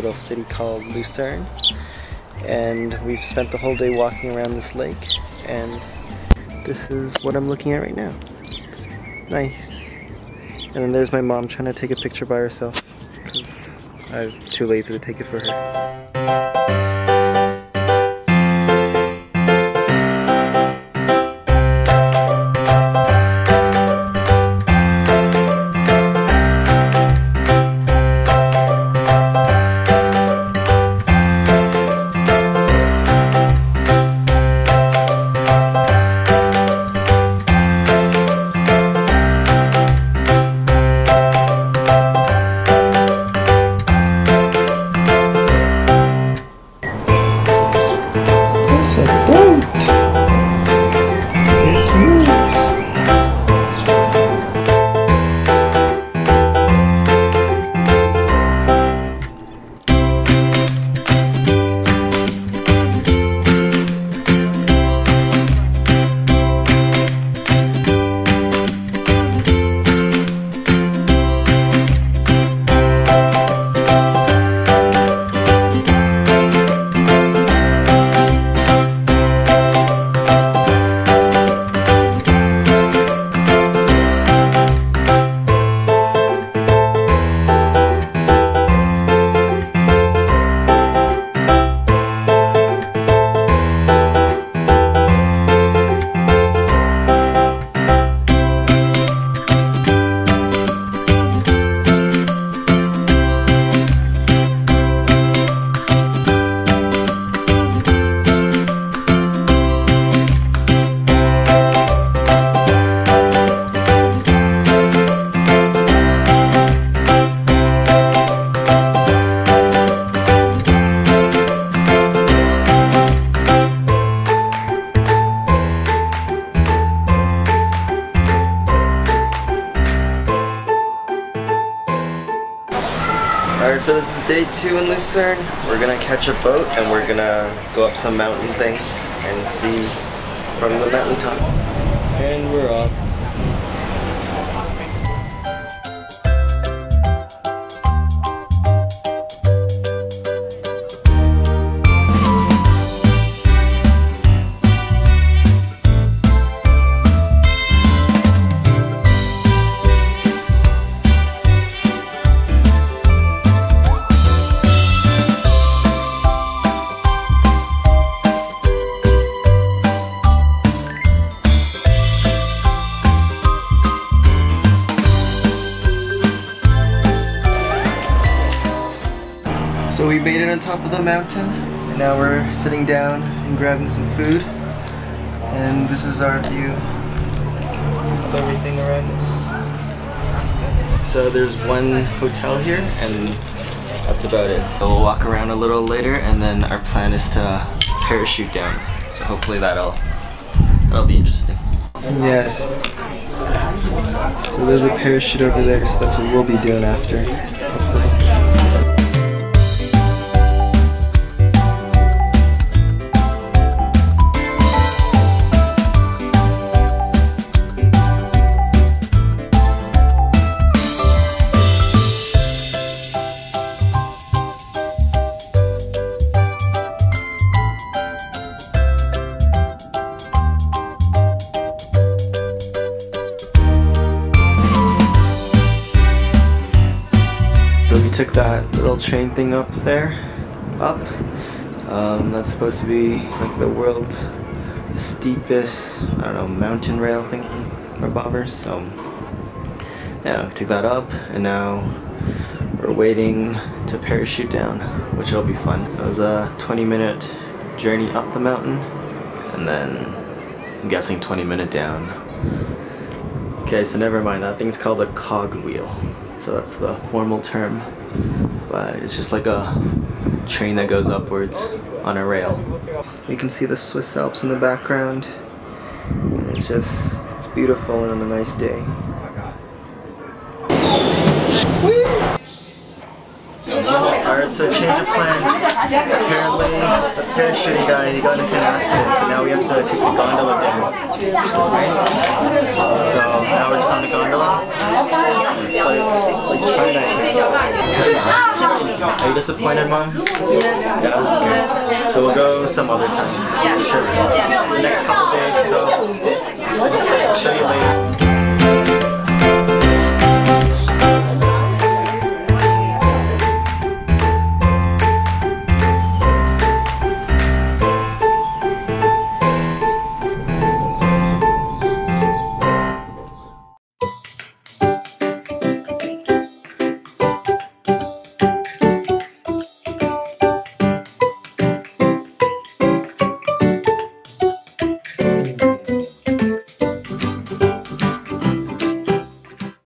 little city called Lucerne, and we've spent the whole day walking around this lake, and this is what I'm looking at right now. It's nice. And then there's my mom trying to take a picture by herself because I'm too lazy to take it for her. It's a boat! It moves! Alright, so this is day 2 in Lucerne. We're gonna catch a boat and we're gonna go up some mountain thing and see from the mountaintop. And we're off. So we made it on top of the mountain, and now we're sitting down and grabbing some food. And this is our view of everything around us. So there's one hotel here, and that's about it. So we'll walk around a little later, and then our plan is to parachute down. So hopefully that'll be interesting. Yes. So there's a parachute over there, so that's what we'll be doing after, hopefully. Took that little train thing up there, that's supposed to be like the world's steepest, I don't know, mountain rail thingy, or bobber, so yeah, took that up, and now we're waiting to parachute down, which will be fun. It was a 20-minute journey up the mountain, and then I'm guessing 20-minute down. Okay, so never mind, that thing's called a cogwheel. So that's the formal term, but it's just like a train that goes upwards on a rail. You can see the Swiss Alps in the background. And it's beautiful and on a nice day. Alright, so change of plans. Apparently, the parachuting guy, he got into an accident, so now we have to take the gondola down. So now we're just on the gondola. It's like China. Are you disappointed, Mom? Yes. Yeah? Okay. So we'll go some other time. Sure. The next couple days, so I'll show you later.